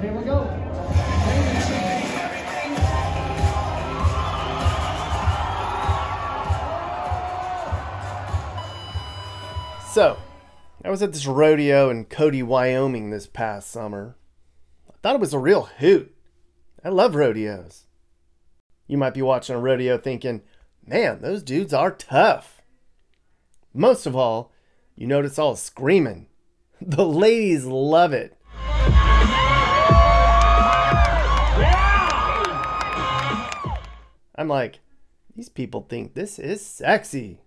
Here we go. So, I was at this rodeo in Cody, Wyoming this past summer. I thought it was a real hoot. I love rodeos. You might be watching a rodeo thinking, man, those dudes are tough. Most of all, you notice all the screaming. The ladies love it. I'm like, these people think this is sexy.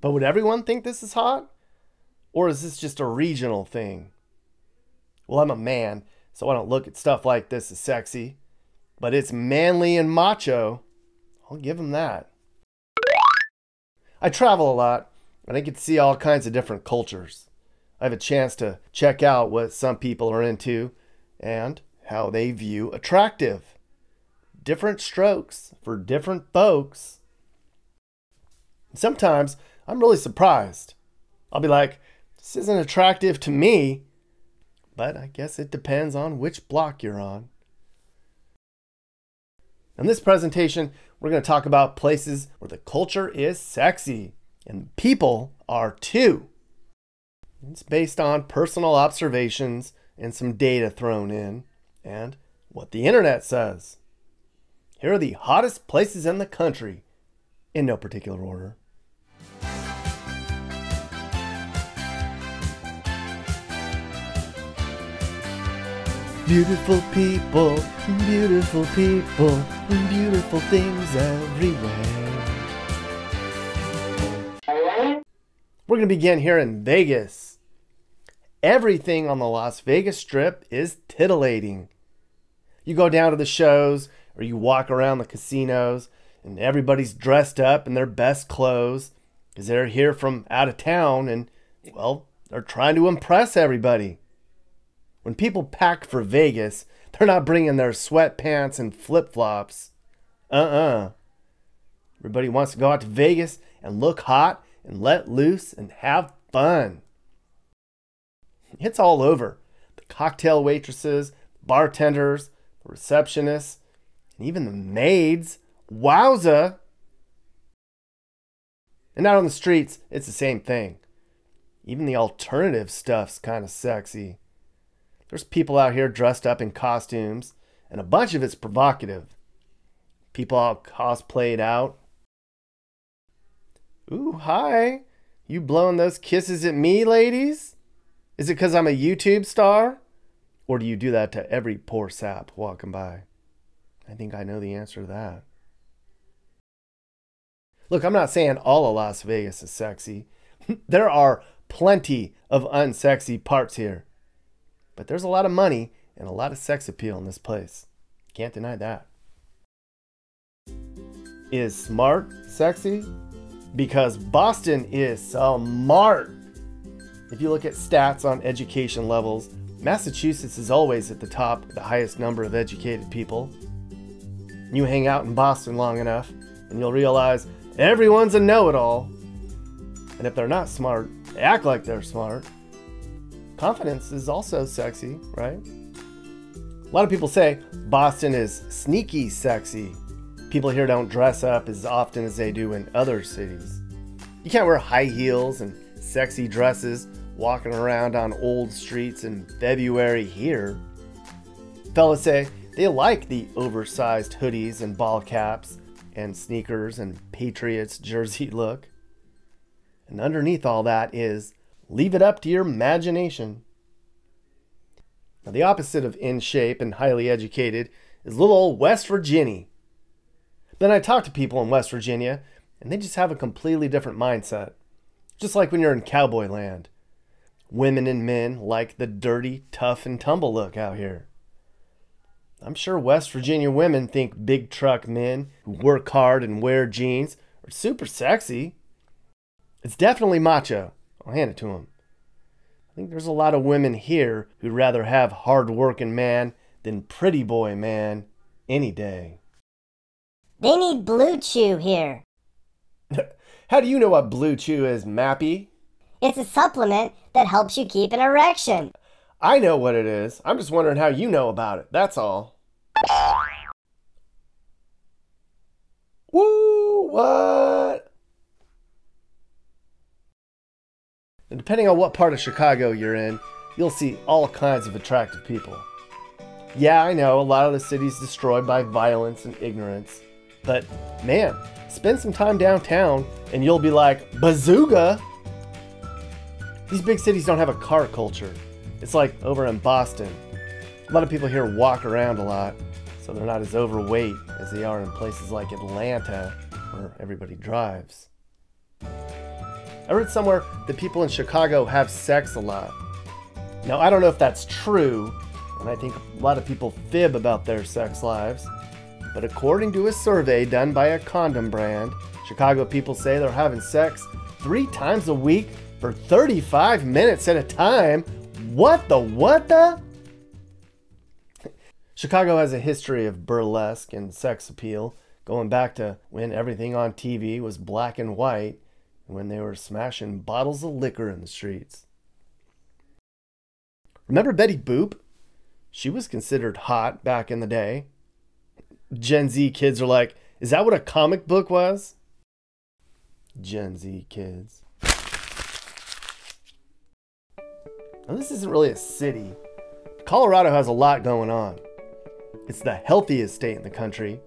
But would everyone think this is hot? Or is this just a regional thing? Well, I'm a man, so I don't look at stuff like this as sexy. But it's manly and macho. I'll give them that. I travel a lot, and I get to see all kinds of different cultures. I have a chance to check out what some people are into and how they view attractive. Different strokes for different folks. Sometimes I'm really surprised. I'll be like, this isn't attractive to me. But I guess it depends on which block you're on. In this presentation, we're going to talk about places where the culture is sexy and people are too. It's based on personal observations and some data thrown in and what the internet says. Here are the hottest places in the country, in no particular order. Beautiful people, beautiful people, and beautiful things everywhere. We're going to begin here in Vegas. Everything on the Las Vegas Strip is titillating. You go down to the shows, or you walk around the casinos, and everybody's dressed up in their best clothes because they're here from out of town and, well, they're trying to impress everybody. When people pack for Vegas, they're not bringing their sweatpants and flip-flops. Everybody wants to go out to Vegas and look hot and let loose and have fun. It's all over. The cocktail waitresses, bartenders, the receptionists, and even the maids. Wowza! And out on the streets, it's the same thing. Even the alternative stuff's kind of sexy. There's people out here dressed up in costumes, and a bunch of it's provocative. People all cosplayed out. Ooh, hi. You blowing those kisses at me, ladies? Is it because I'm a YouTube star? Or do you do that to every poor sap walking by? I think I know the answer to that. Look, I'm not saying all of Las Vegas is sexy. There are plenty of unsexy parts here. But there's a lot of money and a lot of sex appeal in this place. Can't deny that. Is smart sexy? Because Boston is smart. If you look at stats on education levels, Massachusetts is always at the top with the highest number of educated people. You hang out in Boston long enough and you'll realize everyone's a know-it-all. And if they're not smart, they act like they're smart. Confidence is also sexy, right? A lot of people say Boston is sneaky sexy. People here don't dress up as often as they do in other cities. You can't wear high heels and sexy dresses walking around on old streets in February here. Fellas say they like the oversized hoodies and ball caps and sneakers and Patriots jersey look. And underneath all that is leave it up to your imagination. Now, the opposite of in shape and highly educated is little old West Virginia. Then I talk to people in West Virginia, and they just have a completely different mindset. Just like when you're in cowboy land. Women and men like the dirty, tough and tumble look out here. I'm sure West Virginia women think big truck men who work hard and wear jeans are super sexy. It's definitely macho. I'll hand it to him. I think there's a lot of women here who'd rather have hard-working man than pretty boy man any day. They need Blue Chew here. How do you know what Blue Chew is, Mappy? It's a supplement that helps you keep an erection. I know what it is. I'm just wondering how you know about it. That's all. Woo! What? And depending on what part of Chicago you're in, you'll see all kinds of attractive people. Yeah, I know, a lot of the city's destroyed by violence and ignorance. But, man, spend some time downtown and you'll be like, bazooka! These big cities don't have a car culture. It's like over in Boston. A lot of people here walk around a lot, so they're not as overweight as they are in places like Atlanta, where everybody drives. I read somewhere that people in Chicago have sex a lot. Now, I don't know if that's true, and I think a lot of people fib about their sex lives, but according to a survey done by a condom brand, Chicago people say they're having sex 3 times a week for 35 minutes at a time. What the? Chicago has a history of burlesque and sex appeal, going back to when everything on TV was black and white, and when they were smashing bottles of liquor in the streets. Remember Betty Boop? She was considered hot back in the day. Gen Z kids are like, is that what a comic book was? Gen Z kids. Now, this isn't really a city. Colorado has a lot going on. It's the healthiest state in the country,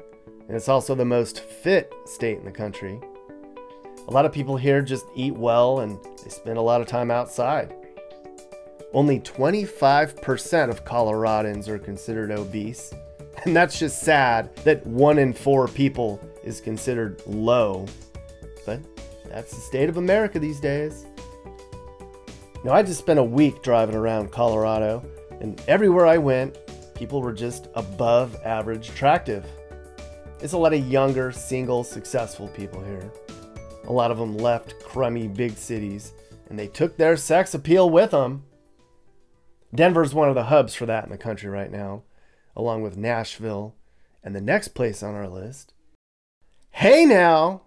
and it's also the most fit state in the country. A lot of people here just eat well and they spend a lot of time outside. Only 25% of Coloradans are considered obese. And that's just sad that 1 in 4 people is considered low. But that's the state of America these days. Now, I just spent a week driving around Colorado, and everywhere I went, people were just above average attractive. There's a lot of younger, single, successful people here. A lot of them left crummy big cities, and they took their sex appeal with them. Denver's one of the hubs for that in the country right now, along with Nashville, and the next place on our list. Hey now!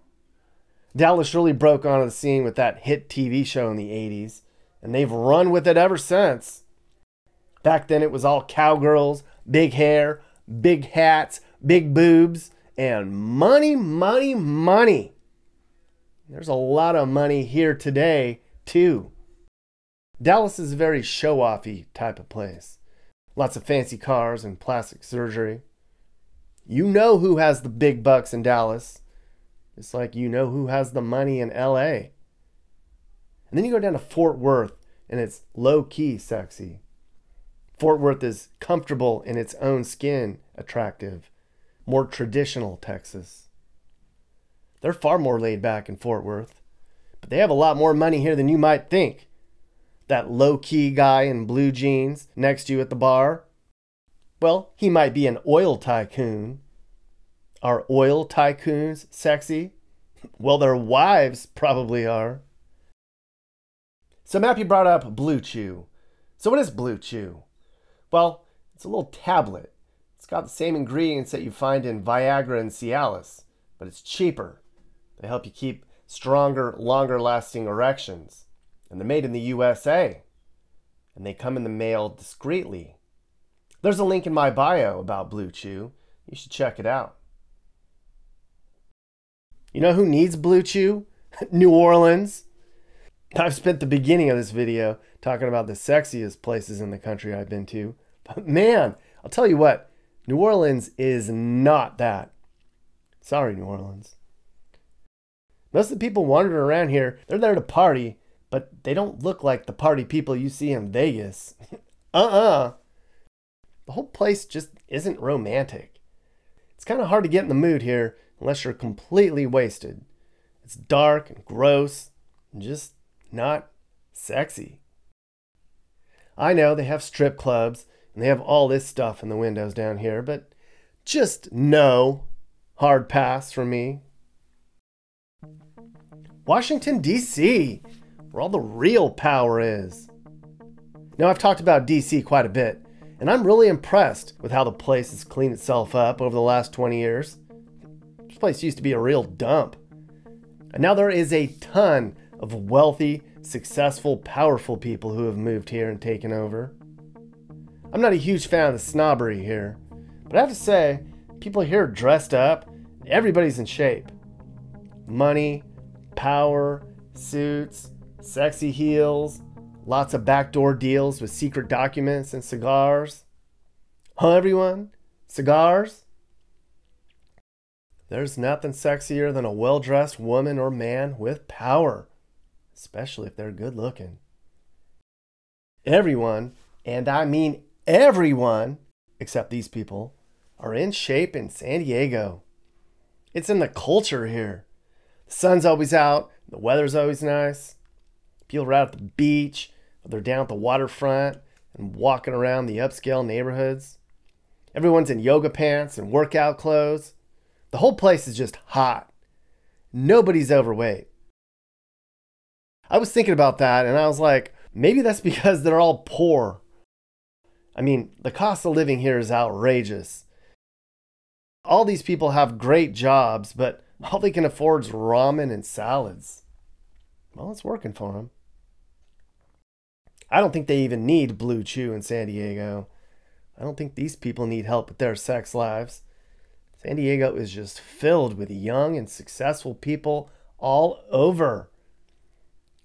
Dallas really broke onto the scene with that hit TV show in the 80s, and they've run with it ever since. Back then it was all cowgirls, big hair, big hats, big boobs, and money, money, money. There's a lot of money here today, too. Dallas is a very show-offy type of place. Lots of fancy cars and plastic surgery. You know who has the big bucks in Dallas. It's like you know who has the money in LA. And then you go down to Fort Worth and it's low-key sexy. Fort Worth is comfortable in its own skin, attractive. More traditional Texas. They're far more laid back in Fort Worth. But they have a lot more money here than you might think. That low-key guy in blue jeans next to you at the bar? Well, he might be an oil tycoon. Are oil tycoons sexy? Well, their wives probably are. So Mappy brought up Blue Chew. So what is Blue Chew? Well, it's a little tablet. It's got the same ingredients that you find in Viagra and Cialis, but it's cheaper. They help you keep stronger, longer-lasting erections. And they're made in the USA, and they come in the mail discreetly. There's a link in my bio about Blue Chew. You should check it out. You know who needs Blue Chew? New Orleans. I've spent the beginning of this video talking about the sexiest places in the country I've been to, but man, I'll tell you what, New Orleans is not that. Sorry, New Orleans. Most of the people wandering around here, they're there to party, but they don't look like the party people you see in Vegas. The whole place just isn't romantic. It's kind of hard to get in the mood here unless you're completely wasted. It's dark and gross and just not sexy. I know they have strip clubs and they have all this stuff in the windows down here, but just no. Hard pass for me. Washington, D.C. where all the real power is. Now, I've talked about DC quite a bit, and I'm really impressed with how the place has cleaned itself up over the last 20 years. This place used to be a real dump. And now there is a ton of wealthy, successful, powerful people who have moved here and taken over. I'm not a huge fan of the snobbery here, but I have to say, people here are dressed up, everybody's in shape. Money, power, suits, sexy heels, lots of backdoor deals with secret documents and cigars. Huh, everyone? Cigars? There's nothing sexier than a well-dressed woman or man with power, especially if they're good-looking. Everyone, and I mean everyone, except these people, are in shape in San Diego. It's in the culture here. The sun's always out, the weather's always nice. People are out at the beach, or they're down at the waterfront and walking around the upscale neighborhoods. Everyone's in yoga pants and workout clothes. The whole place is just hot. Nobody's overweight. I was thinking about that and I was like, maybe that's because they're all poor. I mean, the cost of living here is outrageous. All these people have great jobs, but all they can afford is ramen and salads. Well, it's working for them. I don't think they even need Blue Chew in San Diego. I don't think these people need help with their sex lives. San Diego is just filled with young and successful people all over.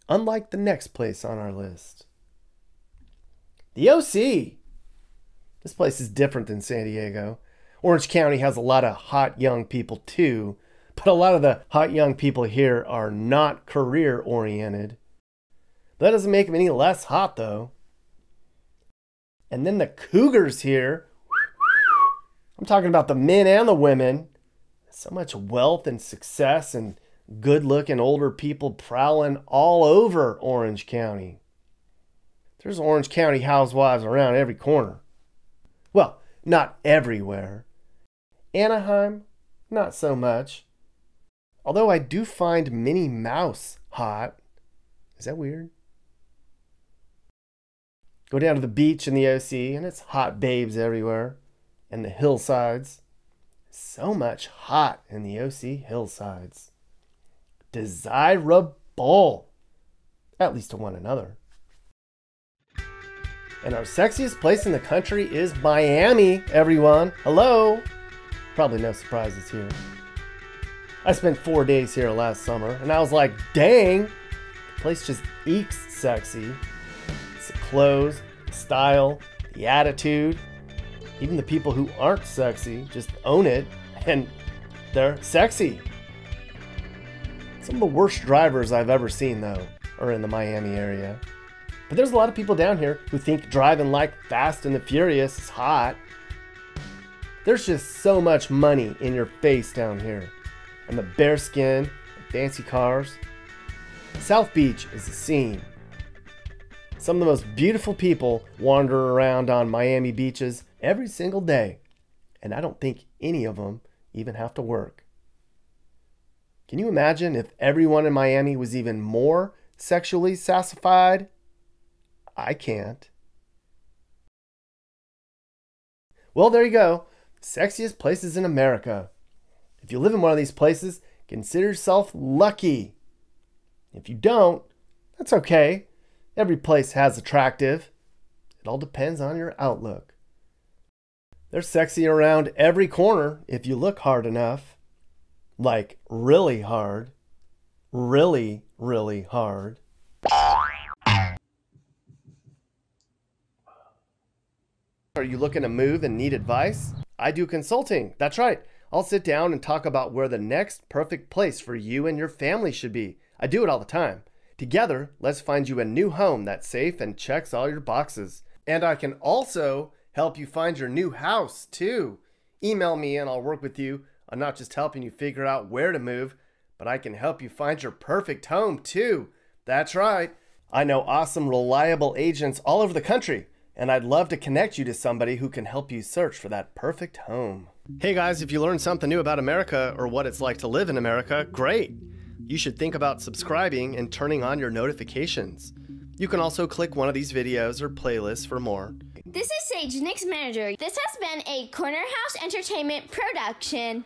Unlike the next place on our list. The OC. This place is different than San Diego. Orange County has a lot of hot young people too, but a lot of the hot young people here are not career oriented. That doesn't make them any less hot though. And then the cougars here. I'm talking about the men and the women. So much wealth and success and good-looking older people prowling all over Orange County. There's Orange County housewives around every corner. Well, not everywhere. Anaheim, not so much. Although I do find Minnie Mouse hot. Is that weird? Go down to the beach in the OC and it's hot babes everywhere. And the hillsides. So much hot in the OC hillsides. Desirable. At least to one another. And our sexiest place in the country is Miami, everyone. Hello. Probably no surprises here. I spent 4 days here last summer and I was like, dang. The place just eeks sexy. It's the clothes, the style, the attitude. Even the people who aren't sexy just own it, and they're sexy. Some of the worst drivers I've ever seen, though, are in the Miami area. But there's a lot of people down here who think driving like Fast and the Furious is hot. There's just so much money in your face down here. And the bare skin, the fancy cars. South Beach is a scene. Some of the most beautiful people wander around on Miami beaches every single day, and I don't think any of them even have to work. Can you imagine if everyone in Miami was even more sexually satisfied? I can't. Well, there you go. Sexiest places in America. If you live in one of these places, consider yourself lucky. If you don't, that's okay. Every place has attractive. It all depends on your outlook. They're sexy around every corner if you look hard enough. Like really hard. Really, really hard. Are you looking to move and need advice? I do consulting. That's right. I'll sit down and talk about where the next perfect place for you and your family should be. I do it all the time. Together, let's find you a new home that's safe and checks all your boxes. And I can also help you find your new house too. Email me and I'll work with you. I'm not just helping you figure out where to move, but I can help you find your perfect home too. That's right. I know awesome, reliable agents all over the country, and I'd love to connect you to somebody who can help you search for that perfect home. Hey guys, if you learned something new about America or what it's like to live in America, great. You should think about subscribing and turning on your notifications. You can also click one of these videos or playlists for more. This is Sage, Nick's manager. This has been a Corner House Entertainment production.